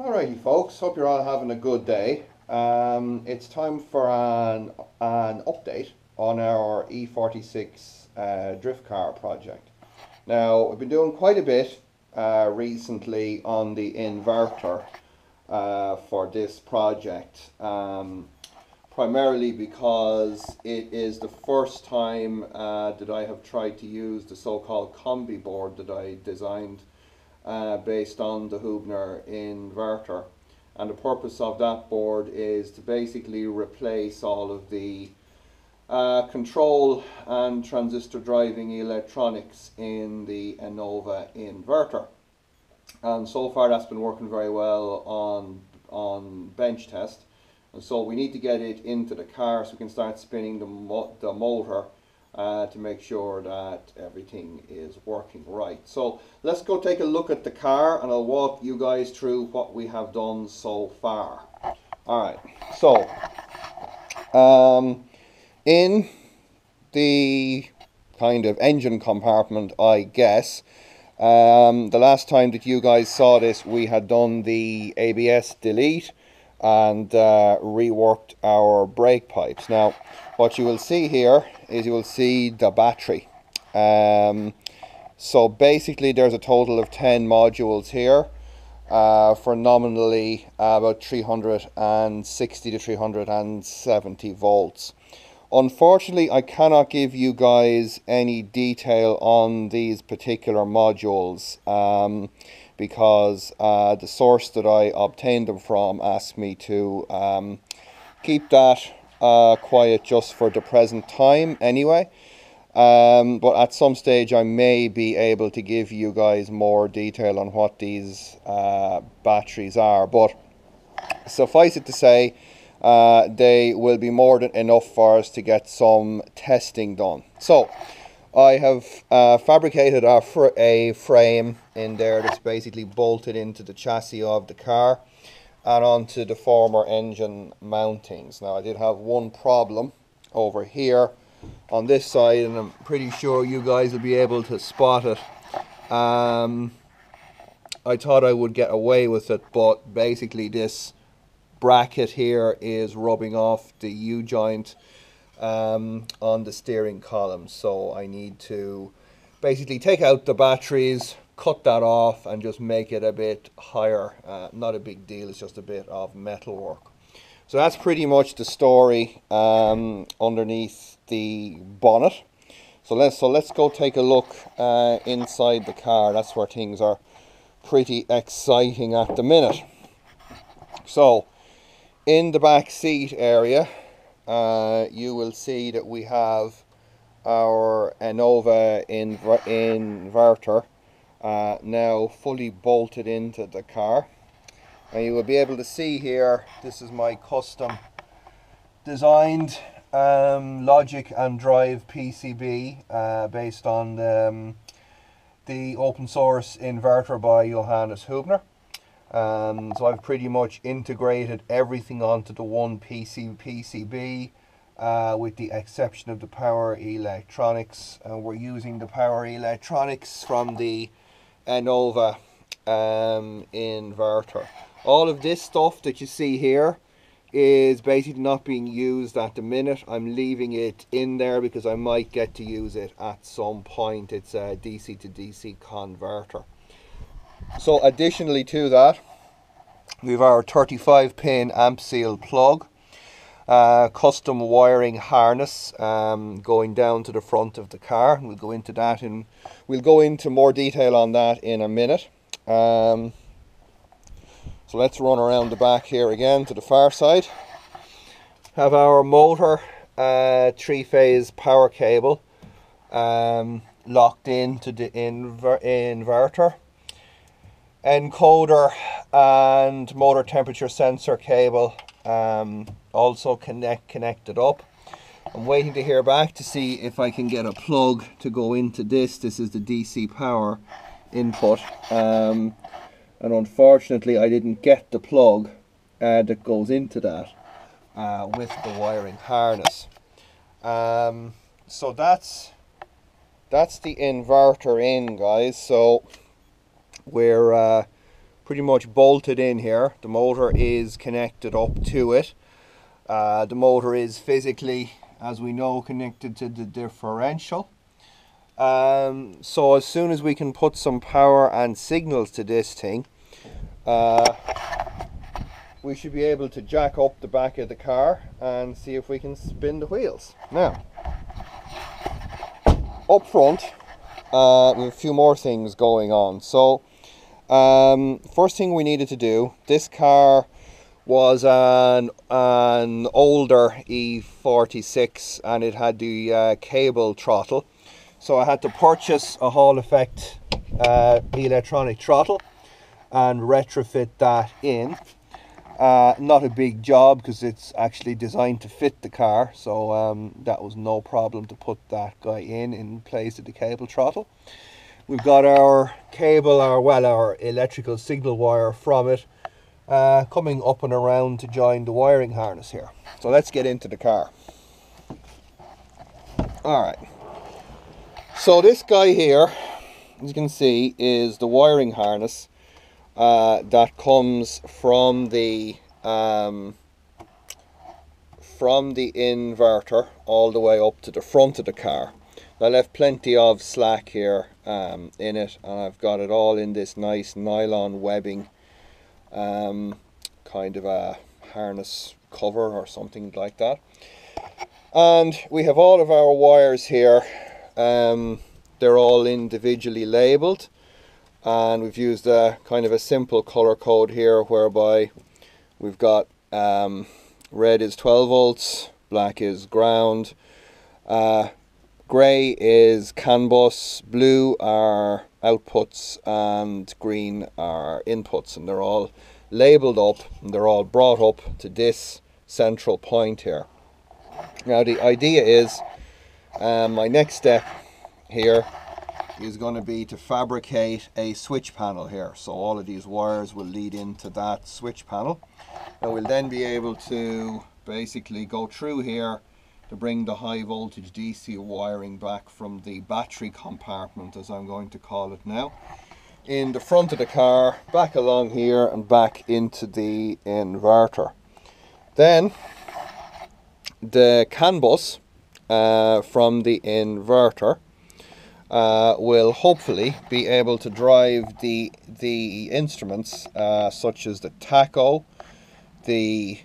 Alrighty folks, hope you're all having a good day. It's time for an update on our E46 drift car project. Now, I've been doing quite a bit recently on the inverter for this project, primarily because it is the first time that I have tried to use the so-called combi board that I designed based on the Hübner inverter. And the purpose of that board is to basically replace all of the control and transistor driving electronics in the Enova inverter. And so far that's been working very well on bench test. And so we need to get it into the car so we can start spinning the motor to make sure that everything is working right. So let's go take a look at the car and I'll walk you guys through what we have done so far. Alright, so in the kind of engine compartment, I guess, the last time that you guys saw this, we had done the ABS delete and reworked our brake pipes. Now what you will see here is you will see the battery. So basically there's a total of 10 modules here for nominally about 360 to 370 volts. Unfortunately, I cannot give you guys any detail on these particular modules because the source that I obtained them from asked me to keep that quiet just for the present time anyway. But at some stage I may be able to give you guys more detail on what these batteries are. But suffice it to say, they will be more than enough for us to get some testing done. So I have fabricated a frame in there that's basically bolted into the chassis of the car and onto the former engine mountings. Now I did have one problem over here on this side, and I'm pretty sure you guys will be able to spot it. I thought I would get away with it, but basically this bracket here is rubbing off the U-joint on the steering column, so I need to basically take out the batteries, cut that off and just make it a bit higher. Not a big deal, it's just a bit of metal work. So that's pretty much the story underneath the bonnet. So let's go take a look inside the car. That's where things are pretty exciting at the minute. So in the back seat area, you will see that we have our Enova inverter now fully bolted into the car, and you will be able to see here this is my custom designed logic and drive PCB based on the open source inverter by Johannes Hübner. So I've pretty much integrated everything onto the one PCB with the exception of the power electronics, and we're using the power electronics from the Enova inverter. All of this stuff that you see here is basically not being used at the minute. I'm leaving it in there because I might get to use it at some point. It's a DC to DC converter. So additionally to that, we have our 35-pin amp seal plug, custom wiring harness going down to the front of the car. We'll go into that and we'll go into more detail on that in a minute. So let's run around the back here again to the far side. Have our motor three-phase power cable locked into the inverter. Encoder and motor temperature sensor cable also connected up. I'm waiting to hear back to see if I can get a plug to go into this. This is the DC power input, and unfortunately I didn't get the plug that goes into that with the wiring harness. So that's the inverter in, guys. So we're pretty much bolted in here. The motor is connected up to it. The motor is physically, as we know, connected to the differential. So as soon as we can put some power and signals to this thing, we should be able to jack up the back of the car and see if we can spin the wheels. Now, up front, we have a few more things going on. So, first thing we needed to do, this car was an older E46 and it had the cable throttle. So I had to purchase a Hall Effect electronic throttle and retrofit that in. Not a big job because it's actually designed to fit the car, so that was no problem to put that guy in place of the cable throttle. We've got our cable, our electrical signal wire from it coming up and around to join the wiring harness here. So let's get into the car. Alright. So this guy here, as you can see, is the wiring harness that comes from the inverter all the way up to the front of the car. I left plenty of slack here in it, and I've got it all in this nice nylon webbing, kind of a harness cover or something like that. And we have all of our wires here. They're all individually labeled. And we've used a kind of a simple color code here, whereby we've got red is 12 volts, black is ground, gray is CAN bus, blue are outputs, and green are inputs. And they're all labeled up and they're all brought up to this central point here. Now, the idea is my next step here is going to be to fabricate a switch panel here. So all of these wires will lead into that switch panel, and we'll then be able to basically go through here to bring the high voltage DC wiring back from the battery compartment, as I'm going to call it now, in the front of the car, back along here and back into the inverter. Then the CAN bus from the inverter will hopefully be able to drive the instruments such as the tacho, the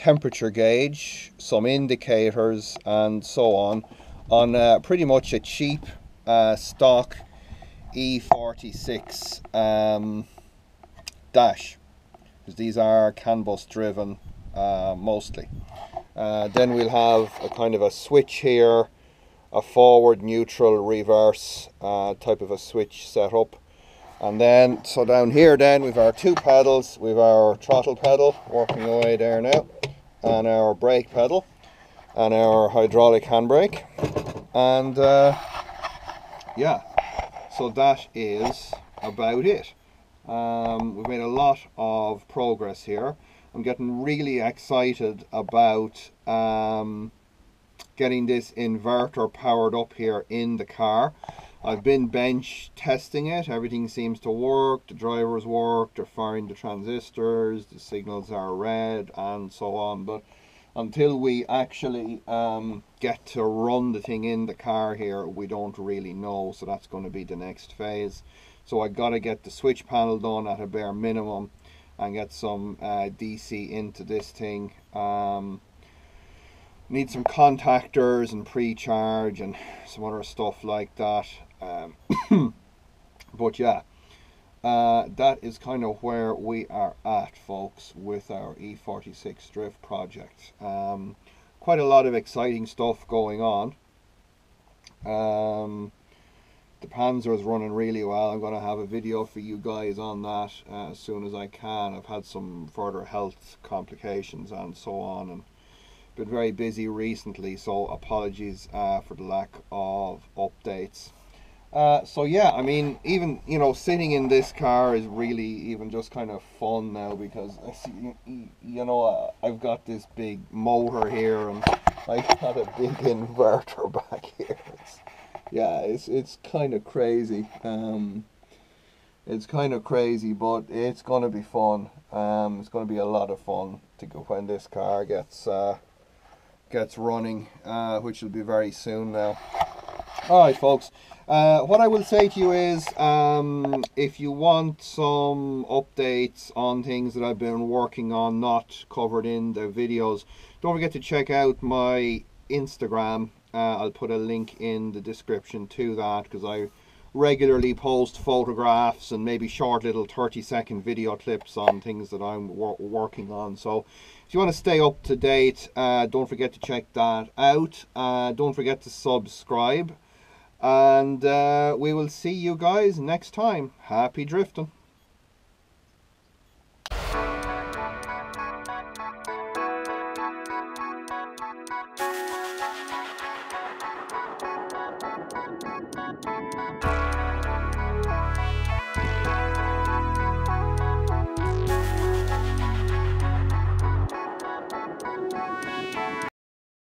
temperature gauge, some indicators and so on pretty much a cheap stock E46 dash, because these are CAN bus driven mostly. Then we'll have a kind of a switch here, a forward, neutral, reverse type of a switch set up. And then, so down here then, we've our two pedals. We've our throttle pedal working away there now, and our brake pedal, and our hydraulic handbrake. And yeah, so that is about it. We've made a lot of progress here. I'm getting really excited about getting this inverter powered up here in the car. I've been bench testing it. Everything seems to work. The drivers work. They're firing the transistors. The signals are red and so on. But until we actually get to run the thing in the car here, we don't really know. So that's going to be the next phase. So I got to get the switch panel done at a bare minimum, and get some DC into this thing. Need some contactors and pre-charge and some other stuff like that. But yeah, that is kind of where we are at, folks, with our E46 drift project. Quite a lot of exciting stuff going on. The Panzer is running really well. I'm going to have a video for you guys on that as soon as I can. I've had some further health complications and so on, and been very busy recently, so apologies for the lack of updates. So yeah, I mean, even, you know, sitting in this car is really even just kind of fun now, because I see, you know, I've got this big motor here and I've got a big inverter back here. It's kind of crazy. It's kind of crazy, but it's going to be fun. It's going to be a lot of fun to go when this car gets running, which will be very soon now. All right, folks. What I will say to you is, if you want some updates on things that I've been working on, not covered in the videos, don't forget to check out my Instagram. I'll put a link in the description to that, because I regularly post photographs and maybe short little 30-second video clips on things that I'm working on. So if you want to stay up to date, don't forget to check that out. Don't forget to subscribe, and we will see you guys next time. Happy drifting.